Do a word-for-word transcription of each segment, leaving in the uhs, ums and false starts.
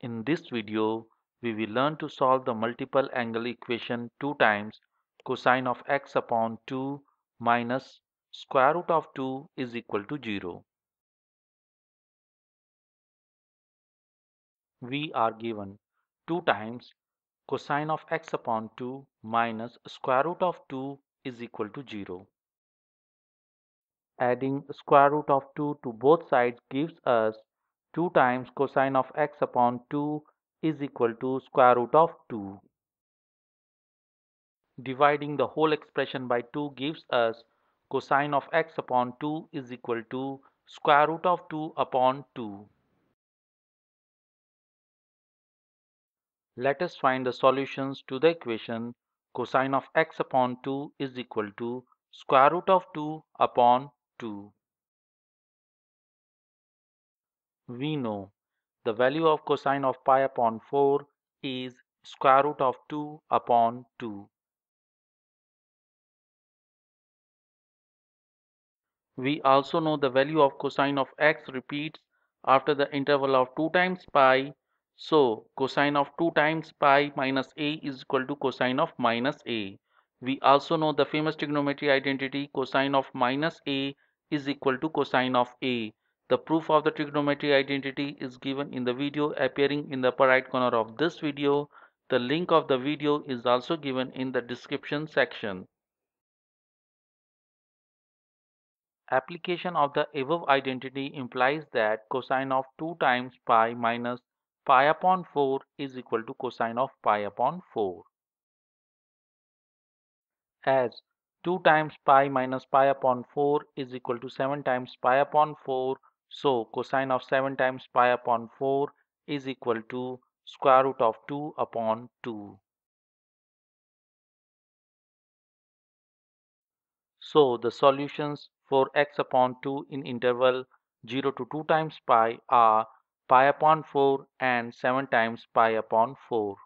In this video, we will learn to solve the multiple angle equation two times cosine of x upon two minus square root of two is equal to zero. We are given two times cosine of x upon two minus square root of two is equal to zero. Adding square root of two to both sides gives us two times cosine of x upon two is equal to square root of two. Dividing the whole expression by two gives us cosine of x upon two is equal to square root of two upon two. Let us find the solutions to the equation cosine of x upon two is equal to square root of two upon two. We know the value of cosine of pi upon four is square root of two upon two. We also know the value of cosine of x repeats after the interval of two times pi. So cosine of two times pi minus a is equal to cosine of minus a. We also know the famous trigonometry identity cosine of minus a is equal to cosine of a. The proof of the trigonometry identity is given in the video appearing in the upper right corner of this video. The link of the video is also given in the description section. Application of the above identity implies that cosine of two times pi minus pi upon four is equal to cosine of pi upon four. As two times pi minus pi upon four is equal to seven times pi upon four, so cosine of seven times pi upon four is equal to square root of two upon two. So the solutions for x upon two in interval zero to two times pi are pi upon four and seven times pi upon four.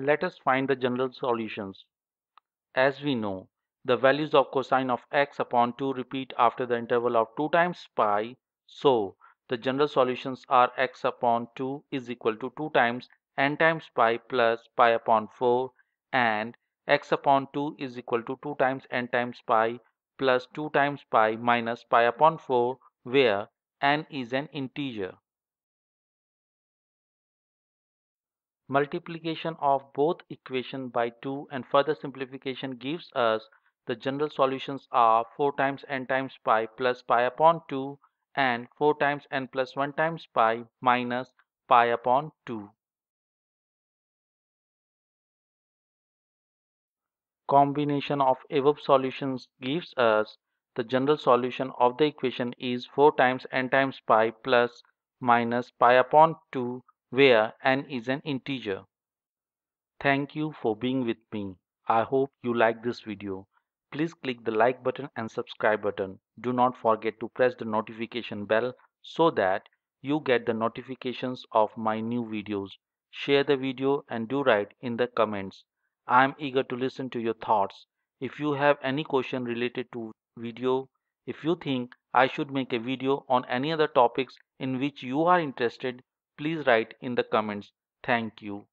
Let us find the general solutions. As we know, the values of cosine of x upon two repeat after the interval of two times pi. So, the general solutions are x upon two is equal to two times n times pi plus pi upon four and x upon two is equal to two times n times pi plus two times pi minus pi upon four, where n is an integer. Multiplication of both equation by two and further simplification gives us the general solutions are four times n times pi plus pi upon two and four times n plus one times pi minus pi upon two. Combination of above solutions gives us the general solution of the equation is four times n times pi plus minus pi upon two, where n is an integer. Thank you for being with me. I hope you like this video. Please click the like button and subscribe button. Do not forget to press the notification bell so that you get the notifications of my new videos. Share the video and do write in the comments. I am eager to listen to your thoughts. If you have any question related to video, if you think I should make a video on any other topics in which you are interested, please write in the comments. Thank you.